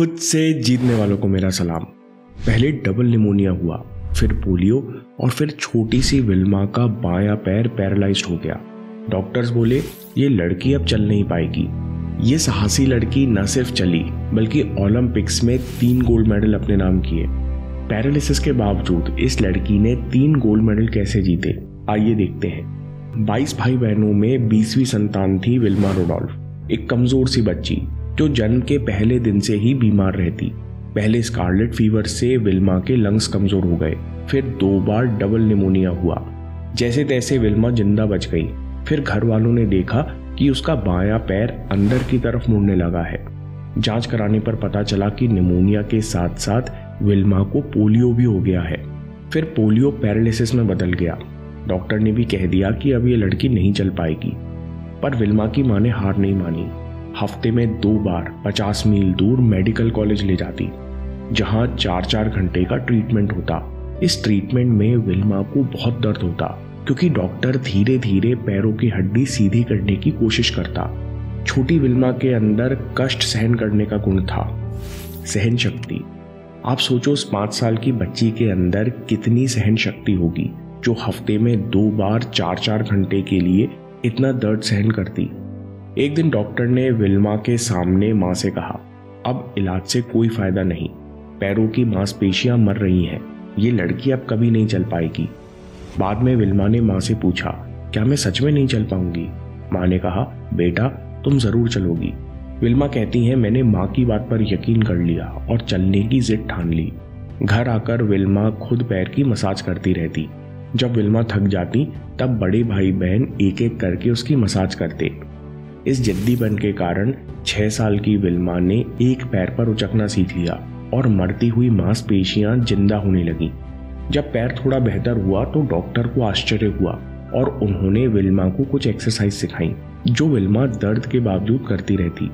खुद से जीतने वालों को मेरा सलाम। पहले डबल निमोनिया हुआ, फिर पोलियो और फिर छोटी सी विल्मा का बायां पैर पैरालाइज्ड हो गया। डॉक्टर्स बोले ये लड़की अब चल नहीं पाएगी। ये साहसी लड़की न सिर्फ चली बल्कि ओलंपिक्स में 3 गोल्ड मेडल अपने नाम किए। पैरालिसिस के बावजूद इस लड़की ने 3 गोल्ड मेडल कैसे जीते, आइए देखते हैं। 22 भाई बहनों में 20वीं संतान थी विल्मा रुडोल्फ, एक कमजोर सी बच्ची जो जन्म के पहले दिन से ही बीमार रहती। पहले स्कारलेट फीवर से विल्मा के लंग्स कमजोर हो गए, फिर 2 बार डबल निमोनिया हुआ। जैसे तैसे विल्मा जिंदा बच गई। फिर घर वालों ने देखा कि उसका बायां पैर अंदर की तरफ मुड़ने लगा है। जांच कराने पर पता चला कि निमोनिया के साथ साथ विल्मा को पोलियो भी हो गया है। फिर पोलियो पैरालिसिस में बदल गया। डॉक्टर ने भी कह दिया कि अब ये लड़की नहीं चल पाएगी, पर विल्मा की मां ने हार नहीं मानी। हफ्ते में 2 बार 50 मील दूर मेडिकल कॉलेज ले जाती, जहां 4-4 घंटे का ट्रीटमेंट होता। इस ट्रीटमेंट में विल्मा को बहुत दर्द होता क्योंकि डॉक्टर धीरे धीरे पैरों की हड्डी सीधी करने की कोशिश करता। छोटी विल्मा के अंदर कष्ट सहन करने का गुण था, सहन शक्ति। आप सोचो उस 5 साल की बच्ची के अंदर कितनी सहन शक्ति होगी जो हफ्ते में 2 बार 4-4 घंटे के लिए इतना दर्द सहन करती। एक दिन डॉक्टर ने विल्मा के सामने माँ से कहा, अब इलाज से कोई फायदा नहीं, पैरों की मांसपेशियां मर रही हैं, ये लड़की अब कभी नहीं चल पाएगी। बाद में विल्मा ने माँ से पूछा, क्या मैं सच में नहीं चल पाऊंगी? माँ ने कहा, बेटा तुम जरूर चलोगी। विल्मा कहती है, मैंने माँ की बात पर यकीन कर लिया और चलने की जिद ठान ली। घर आकर विल्मा खुद पैर की मसाज करती रहती। जब विल्मा थक जाती तब बड़े भाई बहन एक एक करके उसकी मसाज करते। इस जिद्दीपन के कारण 6 साल की विल्मा ने एक पैर पर उचकना सीख लिया और मरती हुई मांसपेशियां जिंदा होने लगी। जब पैर थोड़ा बेहतर हुआ तो डॉक्टर को आश्चर्य हुआ और उन्होंने विल्मा को कुछ एक्सरसाइज सिखाई जो विल्मा दर्द के बावजूद करती रहती।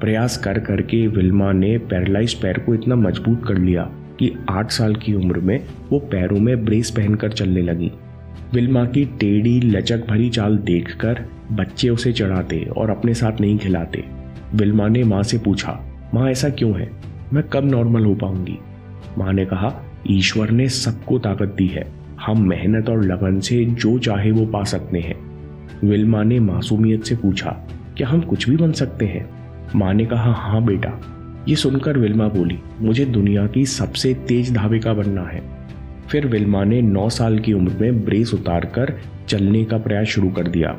प्रयास कर करके विल्मा ने पैरालाइज्ड पैर को इतना मजबूत कर लिया कि 8 साल की उम्र में वो पैरों में ब्रेस पहनकर चलने लगी। विल्मा की टेढ़ी लचक भरी चाल देखकर बच्चे उसे चढ़ाते और अपने साथ नहीं खिलाते। विल्मा ने माँ से पूछा, माँ ऐसा क्यों है, मैं कब नॉर्मल हो पाऊंगी? माँ ने कहा, ईश्वर ने सबको ताकत दी है, हम मेहनत और लगन से जो चाहे वो पा सकते हैं। विल्मा ने मासूमियत से पूछा, क्या हम कुछ भी बन सकते हैं? माँ ने कहा, हाँ बेटा। ये सुनकर विल्मा बोली, मुझे दुनिया की सबसे तेज धाविका बनना है। फिर विल्मा ने 9 साल की उम्र में ब्रेस उतारकर चलने का प्रयास शुरू कर दिया।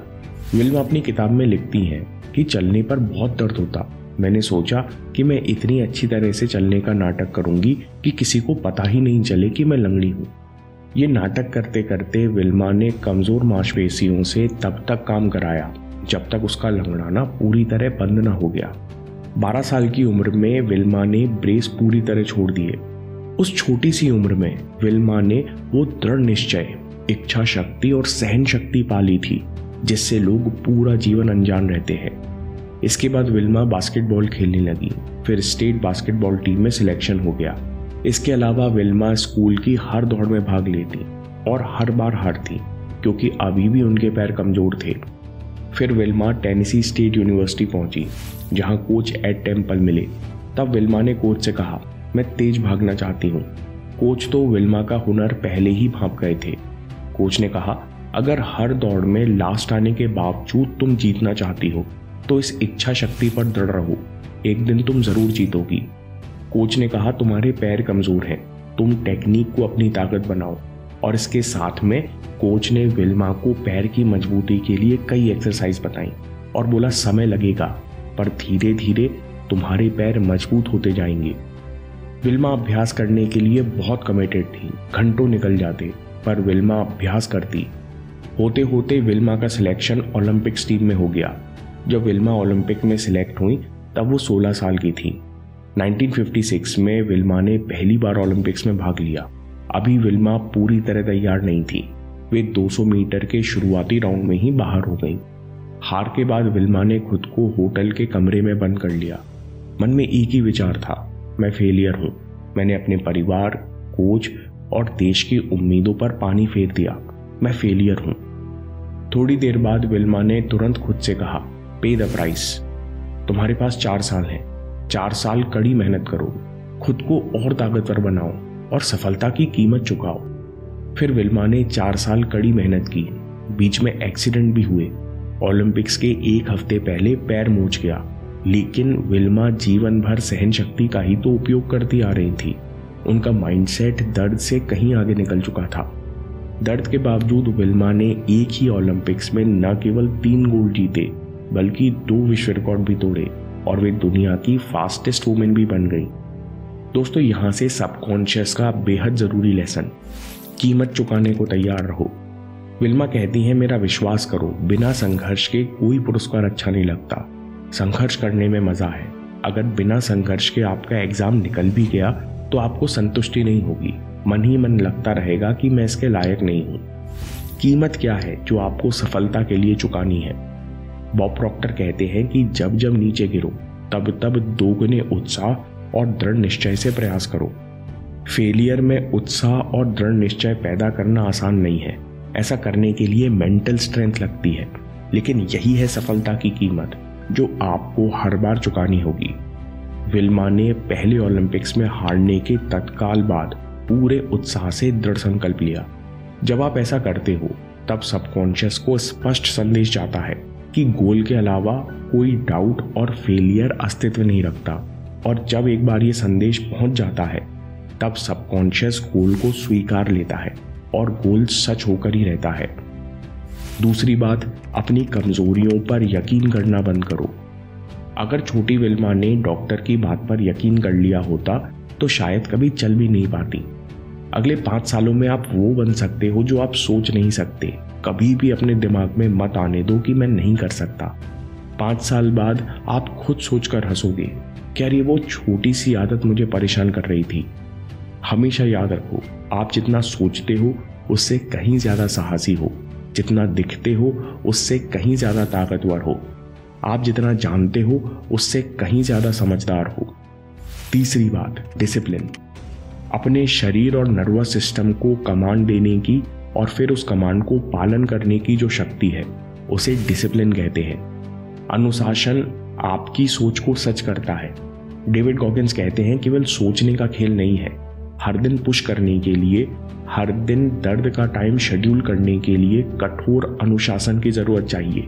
विल्मा अपनी किताब में लिखती हैं कि चलने पर बहुत दर्द होता। मैंने सोचा कि मैं इतनी अच्छी तरह से चलने का नाटक करूंगी कि किसी को पता ही नहीं चले कि मैं लंगड़ी हूँ। ये नाटक करते करते विल्मा ने कमज़ोर मांसपेशियों से तब तक काम कराया जब तक उसका लंगड़ाना पूरी तरह बंद ना हो गया। 12 साल की उम्र में विल्मा ने ब्रेस पूरी तरह छोड़ दिए। उस छोटी सी उम्र में विल्मा ने वो दृढ़ निश्चय, इच्छा शक्ति और सहन शक्ति पाली थी जिससे लोग पूरा जीवन अनजान रहते हैं। इसके बाद विल्मा बास्केटबॉल खेलने लगी, फिर स्टेट बास्केटबॉल टीम में सिलेक्शन हो गया। इसके अलावा विल्मा स्कूल की हर दौड़ में भाग लेती और हर बार हारती क्योंकि अभी भी उनके पैर कमजोर थे। फिर विल्मा टेनेसी स्टेट यूनिवर्सिटी पहुंची जहाँ कोच एड टेम्पल मिले। तब विल्मा ने कोच से कहा, मैं तेज भागना चाहती हूँ। कोच तो विल्मा का हुनर पहले ही भांप गए थे। कोच ने कहा, अगर हर दौड़ में लास्ट आने के बावजूद तुम जीतना चाहती हो तो इस इच्छा शक्ति पर दृढ़ रहो, एक दिन तुम जरूर जीतोगी। कोच ने कहा, तुम्हारे पैर कमजोर हैं, तुम टेक्निक को अपनी ताकत बनाओ। और इसके साथ में कोच ने विल्मा को पैर की मजबूती के लिए कई एक्सरसाइज बताई और बोला, समय लगेगा पर धीरे धीरे तुम्हारे पैर मजबूत होते जाएंगे। विल्मा अभ्यास करने के लिए बहुत कमिटेड थी, घंटों निकल जाते पर विल्मा अभ्यास करती। होते होते विल्मा का सिलेक्शन ओलंपिक्स टीम में हो गया। जब विल्मा ओलंपिक में सिलेक्ट हुई तब वो 16 साल की थी। 1956 में विल्मा ने पहली बार ओलंपिक्स में भाग लिया। अभी विल्मा पूरी तरह तैयार नहीं थी। वे 200 मीटर के शुरुआती राउंड में ही बाहर हो गई। हार के बाद विल्मा ने खुद को होटल के कमरे में बंद कर लिया। मन में एक ही विचार था, मैं फेलियर हूँ। मैंने अपने परिवार, कोच और देश की उम्मीदों पर पानी फेर दिया। मैं फेलियर हूँ। थोड़ी देर बाद विल्मा ने तुरंत खुद से कहा, पे द प्राइस। तुम्हारे पास 4 साल हैं, 4 साल कड़ी मेहनत करो, खुद को और ताकतवर बनाओ और सफलता की कीमत चुकाओ। फिर विल्मा ने 4 साल कड़ी मेहनत की। बीच में एक्सीडेंट भी हुए। ओलंपिक्स के 1 हफ्ते पहले पैर मोच गया, लेकिन विल्मा जीवन भर सहन शक्ति का ही तो उपयोग करती आ रही थी। उनका माइंडसेट दर्द से कहीं आगे निकल चुका था। दर्द के बावजूद विल्मा ने एक ही ओलंपिक्स में न केवल 3 गोल्ड जीते बल्कि 2 विश्व रिकॉर्ड भी तोड़े और वे दुनिया की फास्टेस्ट वुमेन भी बन गई। दोस्तों, यहाँ से सबकॉन्शियस का बेहद ज़रूरी लेसन, कीमत चुकाने को तैयार रहो। विल्मा कहती हैं, मेरा विश्वास करो, बिना संघर्ष के कोई पुरस्कार अच्छा नहीं लगता। संघर्ष करने में मज़ा है। अगर बिना संघर्ष के आपका एग्ज़ाम निकल भी गया तो आपको संतुष्टि नहीं होगी। मन ही मन लगता रहेगा कि मैं इसके लायक नहीं हूँ। कीमत क्या है जो आपको सफलता के लिए चुकानी है? बॉब प्रॉक्टर कहते हैं कि जब जब नीचे गिरो तब तब दोगुने उत्साह और दृढ़ निश्चय से प्रयास करो। फेलियर में उत्साह और दृढ़ निश्चय पैदा करना आसान नहीं है। ऐसा करने के लिए मेंटल स्ट्रेंथ लगती है, लेकिन यही है सफलता की कीमत जो आपको हर बार चुकानी होगी। विल्मा ने पहले ओलंपिक्स में हारने के तत्काल बाद पूरे उत्साह से दृढ़ संकल्प लिया। जब आप ऐसा करते हो तब सबकॉन्शियस को स्पष्ट संदेश जाता है कि गोल के अलावा कोई डाउट और फेलियर अस्तित्व नहीं रखता, और जब एक बार ये संदेश पहुंच जाता है तब सबकॉन्शियस गोल को स्वीकार लेता है और गोल सच होकर ही रहता है। दूसरी बात, अपनी कमजोरियों पर यकीन करना बंद करो। अगर छोटी विल्मा ने डॉक्टर की बात पर यकीन कर लिया होता तो शायद कभी चल भी नहीं पाती। अगले 5 सालों में आप वो बन सकते हो जो आप सोच नहीं सकते। कभी भी अपने दिमाग में मत आने दो कि मैं नहीं कर सकता। 5 साल बाद आप खुद सोचकर हंसोगे, क्या ये वो छोटी सी आदत मुझे परेशान कर रही थी। हमेशा याद रखो, आप जितना सोचते हो उससे कहीं ज़्यादा साहसी हो, जितना दिखते हो उससे कहीं ज़्यादा ताकतवर हो, आप जितना जानते हो उससे कहीं ज़्यादा समझदार हो। तीसरी बात, डिसिप्लिन। अपने शरीर और नर्वस सिस्टम को कमांड देने की और फिर उस कमांड को पालन करने की जो शक्ति है उसे डिसिप्लिन कहते हैं। अनुशासन आपकी सोच को सच करता है। डेविड गॉगिन्स कहते हैं, केवल सोचने का खेल नहीं है। हर दिन पुश करने के लिए, हर दिन दर्द का टाइम शेड्यूल करने के लिए कठोर अनुशासन की ज़रूरत चाहिए।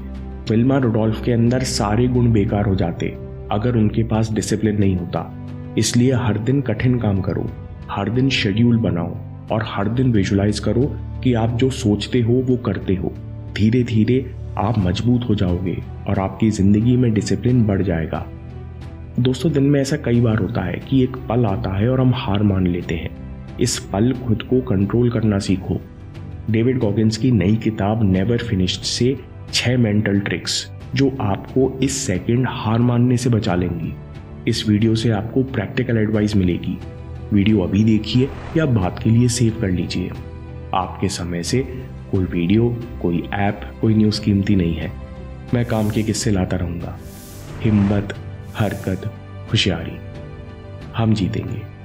विल्मा रुडोल्फ के अंदर सारे गुण बेकार हो जाते अगर उनके पास डिसिप्लिन नहीं होता। इसलिए हर दिन कठिन काम करो, हर दिन शेड्यूल बनाओ और हर दिन विजुलाइज करो कि आप जो सोचते हो वो करते हो। धीरे धीरे आप मजबूत हो जाओगे और आपकी ज़िंदगी में डिसिप्लिन बढ़ जाएगा। दोस्तों, दिन में ऐसा कई बार होता है कि एक पल आता है और हम हार मान लेते हैं। इस पल खुद को कंट्रोल करना सीखो। डेविड गॉगिन्स की नई किताब नेवर फिनिश्ड से 6 मेंटल ट्रिक्स जो आपको इस सेकेंड हार मानने से बचा लेंगी। इस वीडियो से आपको प्रैक्टिकल एडवाइस मिलेगी। वीडियो अभी देखिए या बात के लिए सेव कर लीजिए। आपके समय से कोई वीडियो, कोई ऐप, कोई न्यूज़ कीमती नहीं है। मैं काम के किस्से लाता रहूँगा। हिम्मत, हरकत, होशियारी, हम जीतेंगे।